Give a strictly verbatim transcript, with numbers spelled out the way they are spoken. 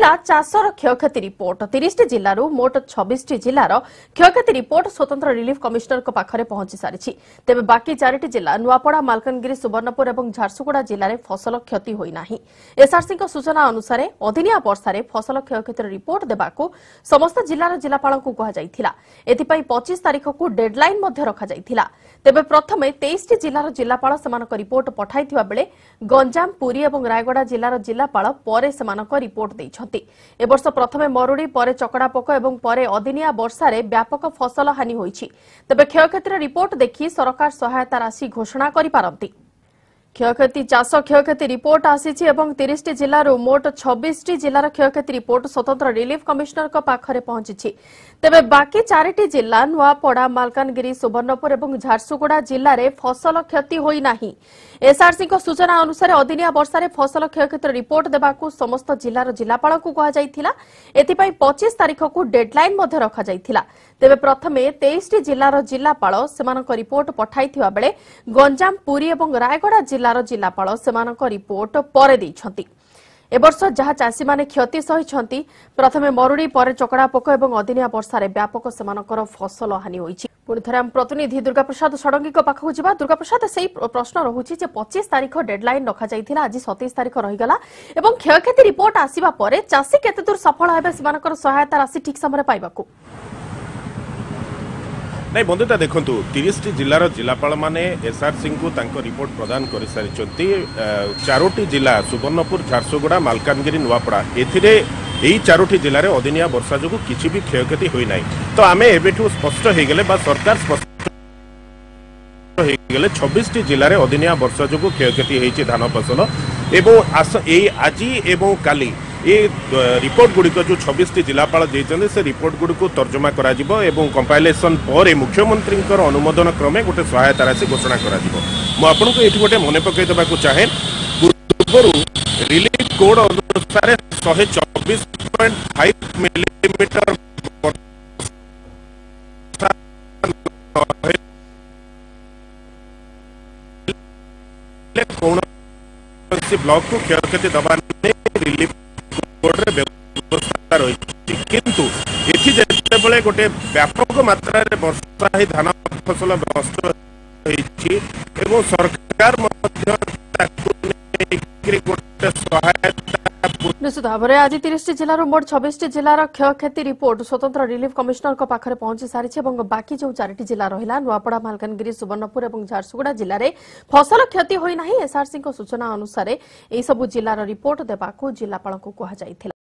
ଆସିଲା ଚାଷର କ୍ଷୟକ୍ଷତି ରିପୋର୍ଟ। ତିରିଶ ଟି ଜିଲ୍ଲାରୁ ମୋଟ ଛବିଶ ଟି ଜିଲ୍ଲାର କ୍ଷୟକ୍ଷତି ରିପୋର୍ଟ ସ୍ୱତନ୍ତ୍ର ରିଲିଫ କମିଶନରଙ୍କ ପାଖରେ ପହଞ୍ଚି ସାରିଛି। ତେବେ ବାକି ଚାରିଟି ଜିଲ୍ଲା ନୂଆପଡ଼ା, ମାଲକାନଗିରି, ସୁବର୍ଣ୍ଣପୁର ଏବଂ ଝାରସୁଗୁଡ଼ା ଜିଲ୍ଲାରେ ଫସଲ କ୍ଷତି ହୋଇନାହିଁ। ଏସ୍ଆର୍ସିଙ୍କ ସୂଚନା ଅନୁସାରେ ଅଦିନିଆ ବର୍ଷାରେ ଫସଲ କ୍ଷୟକ୍ଷତିର ରିପୋର୍ଟ ଦେବାକୁ ସମସ୍ତ ଜିଲ୍ଲାର ଜିଲ୍ଲାପାଳଙ୍କୁ କୁହାଯାଇଥିଲା। ଏଥିପାଇଁ ପଚିଶ ତାରିଖକୁ ଡେଡ୍ଲାଇନ୍ ମଧ୍ୟ ରଖାଯାଇଥିଲା। ତେବେ ପ୍ରଥମେ ତେଇଶ ଟି ଜିଲ୍ଲାର ଜିଲ୍ଲାପାଳ ସେମାନଙ୍କ ରିପୋର୍ଟ ପଠାଇଥିବା ବେଳେ ଗଞ୍ଜାମ, ପୁରୀ ଏବଂ ରାୟଗଡ଼ା ଜିଲ୍ଲାର ଜିଲ୍ଲାପାଳ ପରେ ସେମାନଙ୍କ ରିପୋର୍ଟ ଦେଇଛନ୍ତି। ए वर्ष प्रथमे मरुड़ी परे चकड़ापोक एवं परे अदिनिया वर्षा रे व्यापक फसल हानि होईछि। तबे क्षयक्षतिर रिपोर्ट देखि सरकार सहायता राशि घोषणा करि पारंती। क्षयक्षति चाष क्षयक्षति रिपोर्ट आसीछि एवं तीस टी जिल्लारू मोट छब्बीस टी जिल्लार क्षयक्षति रिपोर्ट स्वतंत्र रिलीफ कमिशनरक पाखरे पहुंचीछि। तेबे बाकी चारिटी जिल्ला नुआपड़ा, मालकानगिरी, सुवर्णपुर एवं झारसुगुड़ा जिल्ला रे फसल क्षति होई नाही। एसआरसी को सूचना अनुसार अदिनिया वर्षा रे फसल क्षयक्षतिर रिपोर्ट देबाकू समस्त जिल्लार जिल्लापालकू कहा जायथिला। एथिपाई पच्चीस तारिखकू डेडलाइन मध्ये रखा जायथिला। तेबे प्रथमे तेईस टी जिल्लार जिल्लापाल सेमानक रिपोर्ट पठाइथिबा बेले गंजाम, पुरी एवं रायगड़ा जिल्लार जिल्लापाल सेमानक रिपोर्ट परे दैछन्ति। एवर्ष जहां चाषी माने क्षति सहिछन्ति, प्रथमे मरुड़ी परे चकड़ापोक एवं अदिनिया वर्षा रे व्यापक सेमानकर फसल हानि होईछि। पुणी थे आम प्रतिनिधि दुर्गा प्रसाद षडंगी पाखक जावा। दुर्गा प्रसाद, से प्रश्न रही है पचीस तारिख डेडलाइन रखा जाता, आज सतैश तारिख रहीगला। क्षयक्षति रिपोर्ट आसवा पर चाषी केते दूर सफल होगा सहायता राशि ठीक समय पाइबा नहीं बंधुता देखूँ तीस टी जिलार जिलापाल माने एसआरसी को रिपोर्ट प्रदान कर सारी। चारोटी जिला सुवर्णपुर, झारसुगुड़ा, मालकानगिरी, नुआपड़ा एथिरे यही चारोटी जिले में अदिनिया वर्षा जो किसी भी क्षयक्षति होई नहीं। तो आमे एबेठू स्पष्ट हो गले बा सरकार स्पष्ट हो गले छब्बीस टी जिले में अदिनिया वर्षा जो क्षयक्षति होती धान फसल एवं आस यही आज एवं काली ये रिपोर्ट गुड़िक जो छब्बीस टी जिलापाल देते से रिपोर्ट गुड़िक तर्जमा कर कंपाइलेसन पर मुख्यमंत्री अनुमोदन क्रमे गोटे सहायता राशि घोषणा करें। मन पकईदेवा चाहे पूर्व रिलीफ कोड अनुसार शहे चौबीस पॉइंट फाइव मिलीमीटर ब्लॉक को क्षयक्षति दबा रिलीफ कोड व्यवस्था रही, किंतु एथि जेतेबेले गोटे व्यापक मात्रा रे वर्षा ही धान फसल नष्ट होईछि एवं सरकार मध्य ताकू नेकरी गोटे सहायता। निश्चित भाव में आज तीस टी जिलूर मोट छब्बीस टी जिलार क्षयक्षति रिपोर्ट स्वतंत्र रिलीफ कमिशनर के पाखे पहुंची सारी। बाकी जो चार जिला रहा नुआपड़ा, मालकानगिरी, सुवर्णपुर और झारसुगुड़ा जिले में फसल क्षति होना। एसआरसी सूचना अनुसार यह सब जिलार रिपोर्ट देवाक जिलापाल को कहा जायथिला।